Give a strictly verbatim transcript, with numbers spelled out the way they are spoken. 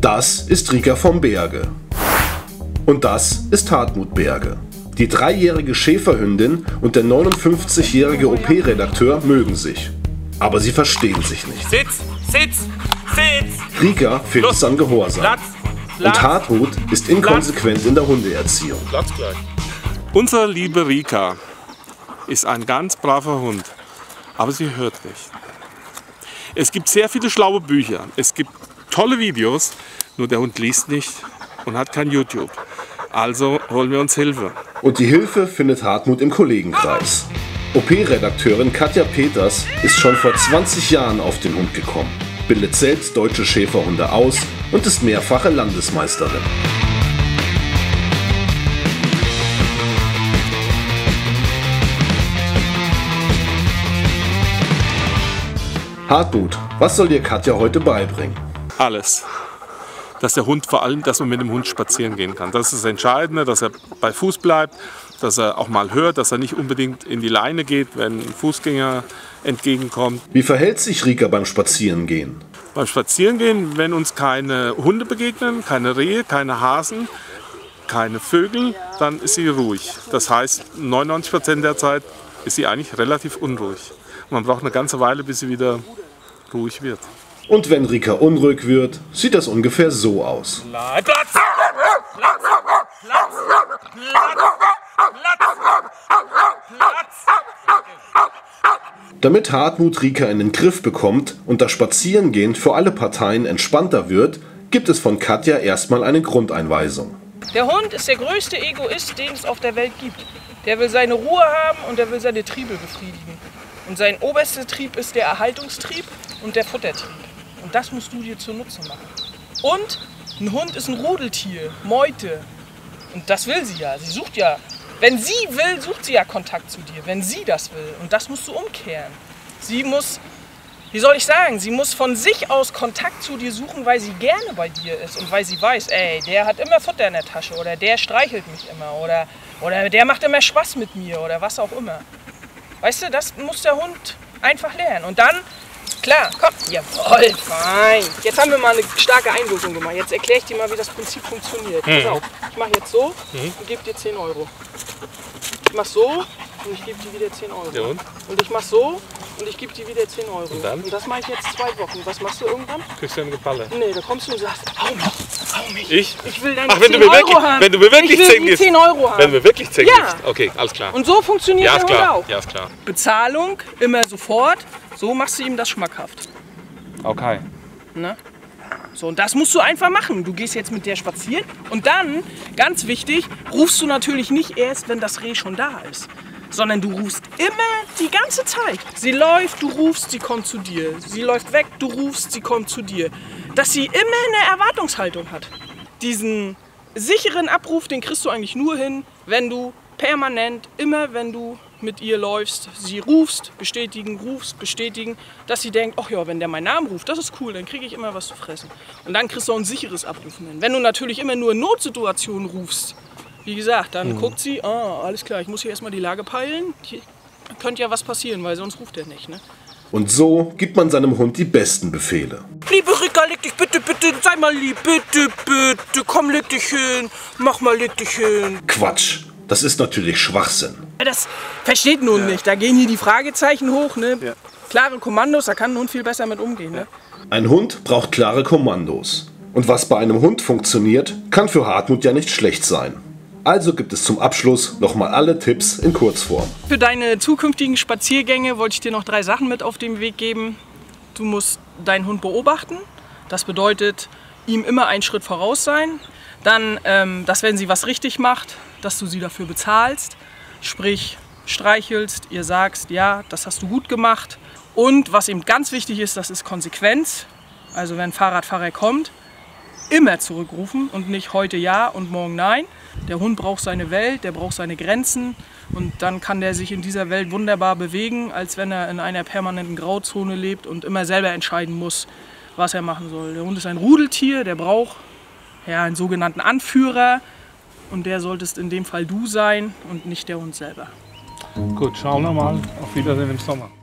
Das ist Rika vom Berge. Und das ist Hartmut Berge. Die dreijährige Schäferhündin und der neunundfünfzigjährige O P-Redakteur mögen sich. Aber sie verstehen sich nicht. Sitz, sitz, sitz! Rika fehlt es an Gehorsam. Platz, Platz, und Hartmut ist inkonsequent Platz. in der Hundeerziehung. Platz gleich. Unser lieber Rika ist ein ganz braver Hund, aber sie hört nicht. Es gibt sehr viele schlaue Bücher, es gibt tolle Videos, nur der Hund liest nicht und hat kein YouTube. Also holen wir uns Hilfe. Und die Hilfe findet Hartmut im Kollegenkreis. O P-Redakteurin Katja Peters ist schon vor zwanzig Jahren auf den Hund gekommen, bildet selbst deutsche Schäferhunde aus und ist mehrfache Landesmeisterin. Hartmut, was soll dir Katja heute beibringen? Alles. Dass der Hund vor allem, dass man mit dem Hund spazieren gehen kann. Das ist das Entscheidende, dass er bei Fuß bleibt, dass er auch mal hört, dass er nicht unbedingt in die Leine geht, wenn ein Fußgänger entgegenkommt. Wie verhält sich Rika beim Spazierengehen? Beim Spazierengehen, wenn uns keine Hunde begegnen, keine Rehe, keine Hasen, keine Vögel, dann ist sie ruhig. Das heißt, neunundneunzig Prozent der Zeit ist sie eigentlich relativ unruhig. Man braucht eine ganze Weile, bis sie wieder ruhig wird. Und wenn Rika unruhig wird, sieht das ungefähr so aus. Platz! Platz! Platz! Platz! Platz! Platz! Damit Hartmut Rika in den Griff bekommt und das Spazierengehen für alle Parteien entspannter wird, gibt es von Katja erstmal eine Grundeinweisung. Der Hund ist der größte Egoist, den es auf der Welt gibt. Der will seine Ruhe haben und der will seine Triebe befriedigen. Und sein oberster Trieb ist der Erhaltungstrieb und der Futtertrieb. Und das musst du dir zunutze machen. Und ein Hund ist ein Rudeltier, Meute. Und das will sie ja. Sie sucht ja, wenn sie will, sucht sie ja Kontakt zu dir, wenn sie das will. Und das musst du umkehren. Sie muss, wie soll ich sagen, sie muss von sich aus Kontakt zu dir suchen, weil sie gerne bei dir ist. Und weil sie weiß, ey, der hat immer Futter in der Tasche oder der streichelt mich immer oder, oder der macht immer Spaß mit mir oder was auch immer. Weißt du, das muss der Hund einfach lernen. Und dann, klar, komm, jawohl, fein. Jetzt haben wir mal eine starke Einwirkung gemacht. Jetzt erkläre ich dir mal, wie das Prinzip funktioniert. Hm. Pass auf, ich mache jetzt so hm. und gebe dir zehn Euro. Ich mache so und ich gebe dir wieder zehn Euro. Ja, und? Und ich mache so und ich gebe dir wieder zehn Euro. Und dann? Und das mache ich jetzt zwei Wochen. Was machst du irgendwann? Kriegst du eine Geballe? Nee, da kommst du und sagst, hau mich, hau mich. Ich? Ich will deine Ach, wenn zehn Euro wirklich, haben. Wenn du mir wirklich zehn Euro haben. Wenn du mir wirklich zehn ja. gibst. Okay, alles klar. Und so funktioniert ja, der Hund klar. auch. Ja, ist klar. Bezahlung, immer sofort. So machst du ihm das schmackhaft. Okay. Ne? So, und das musst du einfach machen. Du gehst jetzt mit der spazieren und dann, ganz wichtig, rufst du natürlich nicht erst, wenn das Reh schon da ist. Sondern du rufst immer die ganze Zeit. Sie läuft, du rufst, sie kommt zu dir. Sie läuft weg, du rufst, sie kommt zu dir. Dass sie immer eine Erwartungshaltung hat. Diesen sicheren Abruf, den kriegst du eigentlich nur hin, wenn du permanent, immer wenn du mit ihr läufst, sie rufst, bestätigen, rufst, bestätigen, dass sie denkt, ach ja, wenn der meinen Namen ruft, das ist cool, dann kriege ich immer was zu fressen. Und dann kriegst du auch ein sicheres Abrufen hin. Wenn du natürlich immer nur in Notsituationen rufst, wie gesagt, dann mhm. guckt sie, ah, alles klar, ich muss hier erstmal die Lage peilen, hier könnte ja was passieren, weil sonst ruft er nicht, ne? Und so gibt man seinem Hund die besten Befehle. Liebe Rika, leg dich bitte, bitte, sei mal lieb, bitte, bitte, komm, leg dich hin, mach mal, leg dich hin. Quatsch, das ist natürlich Schwachsinn. Das versteht nun ja. nicht, da gehen hier die Fragezeichen hoch, ne? Ja. Klare Kommandos, da kann ein Hund viel besser mit umgehen, ne? Ein Hund braucht klare Kommandos. Und was bei einem Hund funktioniert, kann für Hartmut ja nicht schlecht sein. Also gibt es zum Abschluss nochmal alle Tipps in Kurzform. Für deine zukünftigen Spaziergänge wollte ich dir noch drei Sachen mit auf den Weg geben. Du musst deinen Hund beobachten. Das bedeutet, ihm immer einen Schritt voraus sein. Dann, ähm, dass wenn sie was richtig macht, dass du sie dafür bezahlst. Sprich, streichelst, ihr sagst, ja, das hast du gut gemacht. Und was eben ganz wichtig ist, das ist Konsequenz. Also wenn ein Fahrradfahrer kommt, immer zurückrufen und nicht heute ja und morgen nein. Der Hund braucht seine Welt, der braucht seine Grenzen und dann kann der sich in dieser Welt wunderbar bewegen, als wenn er in einer permanenten Grauzone lebt und immer selber entscheiden muss, was er machen soll. Der Hund ist ein Rudeltier, der braucht ja, einen sogenannten Anführer und der solltest in dem Fall du sein und nicht der Hund selber. Gut, schauen wir mal. Auf Wiedersehen im Sommer.